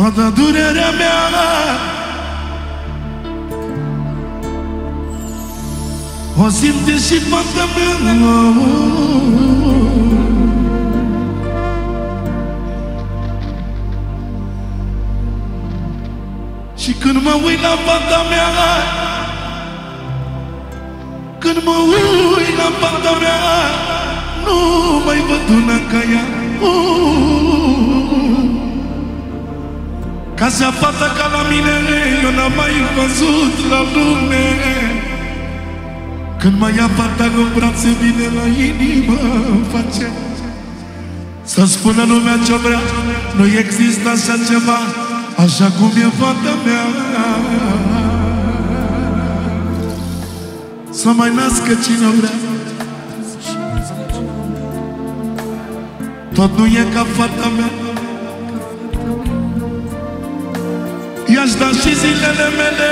Toată durerea mea o simte și toată mea. Și când mă uit la fata mea, când mă uit la fata mea, nu mai văd una ca ea. Ca să-i fata ca la mine, eu n-am mai văzut la lume. Când mă ia fata cu brațe, vine la inimă, face să spună lumea ce vrea, nu există așa ceva, așa cum e fata mea. Să mai nască cine vrea, tot nu e ca fata mea. I-aș da și zilele mele,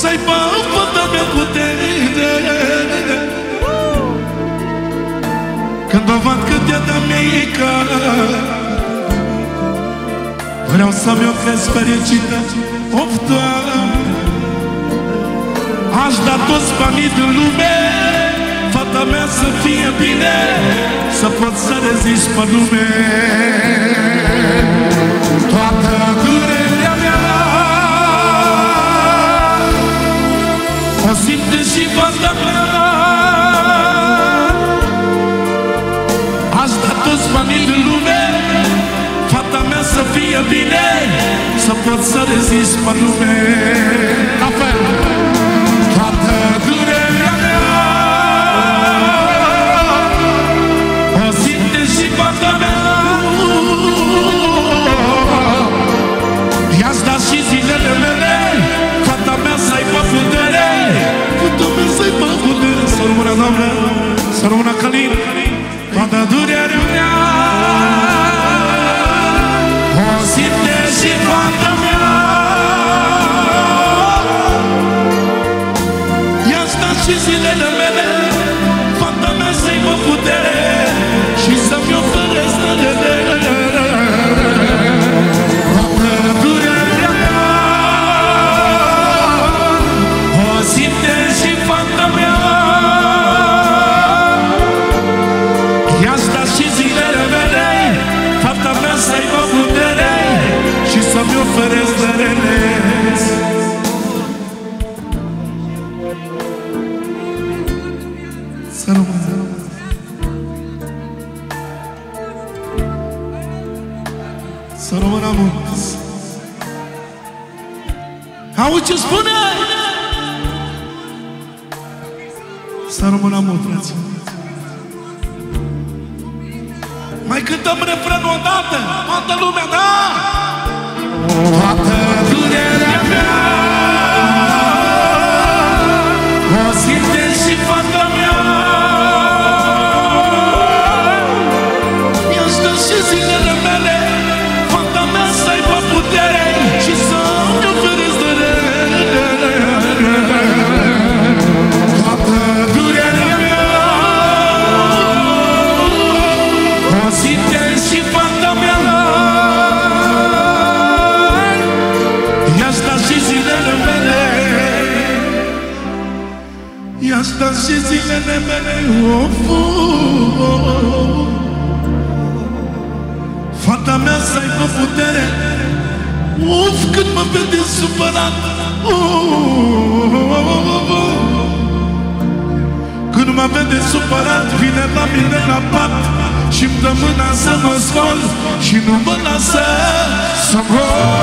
să-i facă fata mea putere. Când o văd cât e de mică, vreau să-mi o cresc fericită, oftă. Aș da toți banii din lume, fata mea să fie bine, să pot să rezist pe lume. Toată durerea mea o simte și fata mea. Aș da toți banii din lume, fata mea să fie bine, să pot să rezist pe lume. La fel, la fel. Durerea mea o simte și fata mea. I-aș da și zilele mele, fata mea să-i fac putere, fata mea să-i fac putere. Să rămână, Doamne, să rămână Călin. Toată durerea mea o simte și fata mea. Și zilele mele, fata mea să-i mă putere și să-mi ofere stările. Toată durerea mea o simte și fata mea. I-aș da și zilele mele, fata mea să-i mă putere și să-mi ofere stările. Să rămână mulți. Auzi ce spune? Să rămână mult, frate. Mai cântăm refrenul odată, toată lumea, da? Toată durerea mea o simte și fata mea. I-aș da și zilele mele, fata mea să-i fac putere și să-mi ofere stările. Toată durerea mea o simte și fata mea. I-aș da și zilele mele, i-aș da și zilele mele, fata mea să-i dă putere. Uf, când mă vede supărat, când mă vede supărat, vine la mine la pat și-mi dă mâna să mă scol și nu mă lasă să mor.